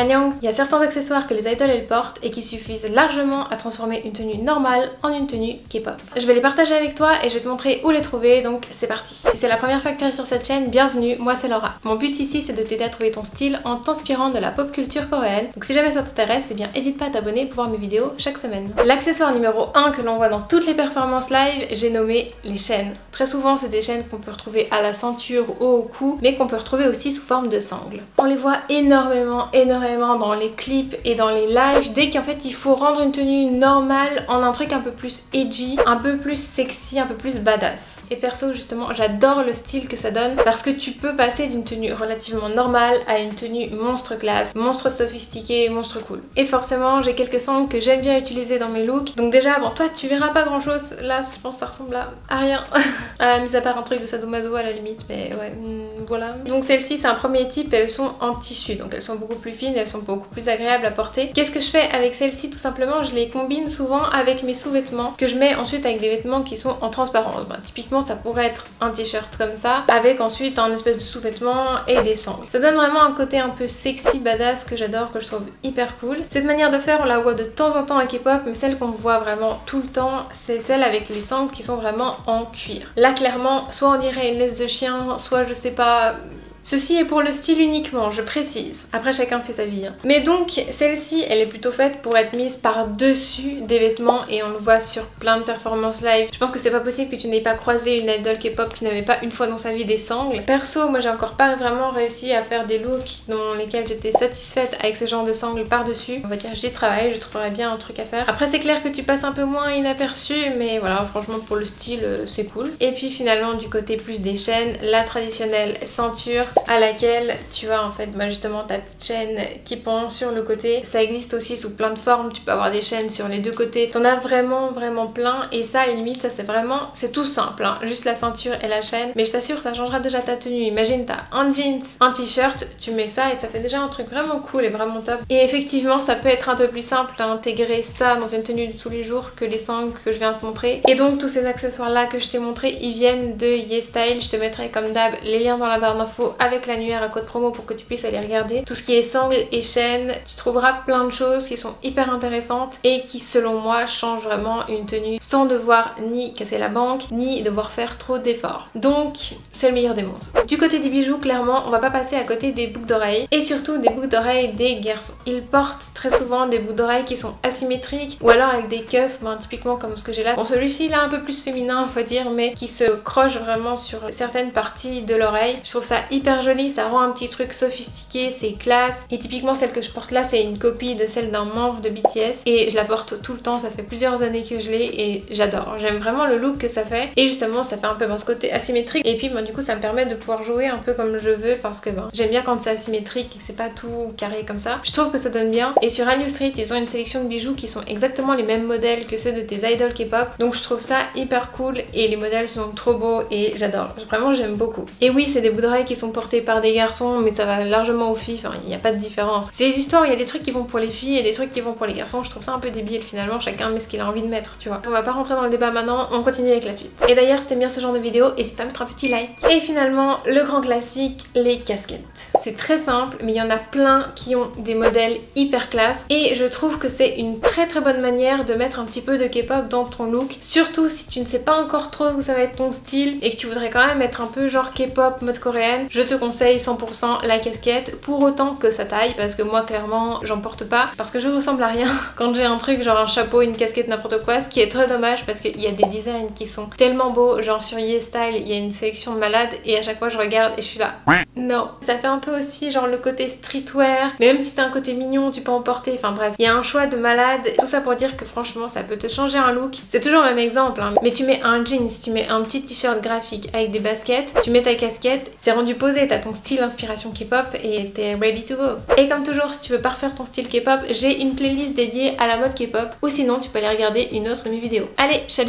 Annyeong, il y a certains accessoires que les idoles elles portent et qui suffisent largement à transformer une tenue normale en une tenue K-pop. Je vais les partager avec toi et je vais te montrer où les trouver, donc c'est parti. Si c'est la première fois que tu arrives sur cette chaîne, bienvenue, moi c'est Laura. Mon but ici c'est de t'aider à trouver ton style en t'inspirant de la pop culture coréenne. Donc si jamais ça t'intéresse, eh bien n'hésite pas à t'abonner pour voir mes vidéos chaque semaine. L'accessoire numéro 1 que l'on voit dans toutes les performances live, j'ai nommé les chaînes. Très souvent c'est des chaînes qu'on peut retrouver à la ceinture ou au cou, mais qu'on peut retrouver aussi sous forme de sangle. On les voit énormément dans les clips et dans les lives, dès qu'en fait il faut rendre une tenue normale en un truc un peu plus edgy, un peu plus sexy, un peu plus badass. Et perso justement j'adore le style que ça donne parce que tu peux passer d'une tenue relativement normale à une tenue monstre classe, monstre sophistiquée, monstre cool. Et forcément j'ai quelques sangles que j'aime bien utiliser dans mes looks, donc déjà bon toi tu verras pas grand chose, là je pense que ça ressemble à rien, mis à part un truc de sadomaso à la limite, mais ouais voilà. Donc celles-ci c'est un premier type, elles sont en tissu donc elles sont beaucoup plus fines, elles sont beaucoup plus agréables à porter. Qu'est-ce que je fais avec celles-ci? Tout simplement je les combine souvent avec mes sous-vêtements que je mets ensuite avec des vêtements qui sont en transparence. Ben, typiquement ça pourrait être un t-shirt comme ça avec ensuite un espèce de sous-vêtement et des sangles. Ça donne vraiment un côté un peu sexy badass que j'adore, que je trouve hyper cool. Cette manière de faire on la voit de temps en temps à K-pop, mais celle qu'on voit vraiment tout le temps c'est celle avec les sangles qui sont vraiment en cuir. Là clairement soit on dirait une laisse de chien, soit je sais pas. Ceci est pour le style uniquement, je précise. Après chacun fait sa vie. Hein. Mais donc celle-ci, elle est plutôt faite pour être mise par-dessus des vêtements et on le voit sur plein de performances live. Je pense que c'est pas possible que tu n'aies pas croisé une idole K-pop qui n'avait pas une fois dans sa vie des sangles. Perso, moi j'ai encore pas vraiment réussi à faire des looks dans lesquels j'étais satisfaite avec ce genre de sangles par-dessus. On va dire j'y travaille, je trouverais bien un truc à faire. Après c'est clair que tu passes un peu moins inaperçu, mais voilà, franchement pour le style c'est cool. Et puis finalement du côté plus des chaînes, la traditionnelle ceinture à laquelle tu as en fait bah justement ta petite chaîne qui pend sur le côté. Ça existe aussi sous plein de formes, tu peux avoir des chaînes sur les deux côtés, t'en as vraiment plein et ça à la limite ça c'est vraiment, c'est tout simple hein. Juste la ceinture et la chaîne, mais je t'assure ça changera déjà ta tenue. Imagine t'as un jeans, un t-shirt, tu mets ça et ça fait déjà un truc vraiment cool et vraiment top. Et effectivement ça peut être un peu plus simple à intégrer ça dans une tenue de tous les jours que les sangles que je viens de te montrer. Et donc tous ces accessoires là que je t'ai montré, ils viennent de YesStyle. Je te mettrai comme d'hab les liens dans la barre d'infos avec l'annuaire à code promo pour que tu puisses aller regarder tout ce qui est sangles et chaînes. Tu trouveras plein de choses qui sont hyper intéressantes et qui selon moi changent vraiment une tenue sans devoir ni casser la banque ni devoir faire trop d'efforts. Donc c'est le meilleur des mondes. Du côté des bijoux, clairement on va pas passer à côté des boucles d'oreilles et surtout des boucles d'oreilles des garçons. Ils portent très souvent des boucles d'oreilles qui sont asymétriques ou alors avec des cuffs, ben, typiquement comme ce que j'ai là. Bon celui-ci il est un peu plus féminin faut dire, mais qui se croche vraiment sur certaines parties de l'oreille. Je trouve ça hyper joli, ça rend un petit truc sophistiqué, c'est classe. Et typiquement celle que je porte là c'est une copie de celle d'un membre de BTS et je la porte tout le temps, ça fait plusieurs années que je l'ai et j'adore, j'aime vraiment le look que ça fait. Et justement ça fait un peu ben, ce côté asymétrique et puis ben, du coup ça me permet de pouvoir jouer un peu comme je veux parce que ben, j'aime bien quand c'est asymétrique et que c'est pas tout carré comme ça, je trouve que ça donne bien. Et sur Hallyu Street ils ont une sélection de bijoux qui sont exactement les mêmes modèles que ceux de tes idoles K-pop, donc je trouve ça hyper cool et les modèles sont trop beaux et j'adore, vraiment j'aime beaucoup. Et oui c'est des boucles d'oreilles qui sont portés par des garçons, mais ça va largement aux filles, enfin il n'y a pas de différence. C'est les histoires où il y a des trucs qui vont pour les filles et des trucs qui vont pour les garçons, je trouve ça un peu débile finalement, chacun met ce qu'il a envie de mettre, tu vois. On va pas rentrer dans le débat maintenant, on continue avec la suite. Et d'ailleurs si t'aimes bien ce genre de vidéo, n'hésite pas à mettre un petit like. Et finalement, le grand classique, les casquettes. C'est très simple, mais il y en a plein qui ont des modèles hyper classe et je trouve que c'est une très bonne manière de mettre un petit peu de K-pop dans ton look, surtout si tu ne sais pas encore trop ce que ça va être ton style et que tu voudrais quand même être un peu genre K-pop mode coréenne. Je te conseille 100% la casquette, pour autant que ça taille, parce que moi clairement j'en porte pas, parce que je ressemble à rien quand j'ai un truc genre un chapeau, une casquette, n'importe quoi, ce qui est très dommage parce qu'il y a des designs qui sont tellement beaux, genre sur YesStyle il y a une sélection de malades et à chaque fois je regarde et je suis là non. Ça fait un peu aussi genre le côté streetwear, mais même si t'as un côté mignon tu peux en porter, enfin bref, il y a un choix de malade. Tout ça pour dire que franchement ça peut te changer un look, c'est toujours le même exemple hein, mais tu mets un jeans, tu mets un petit t-shirt graphique avec des baskets, tu mets ta casquette, c'est rendu posé, t'as ton style inspiration K-pop et t'es ready to go. Et comme toujours si tu veux parfaire ton style K-pop, j'ai une playlist dédiée à la mode K-pop ou sinon tu peux aller regarder une autre de mes vidéos. Allez, salut!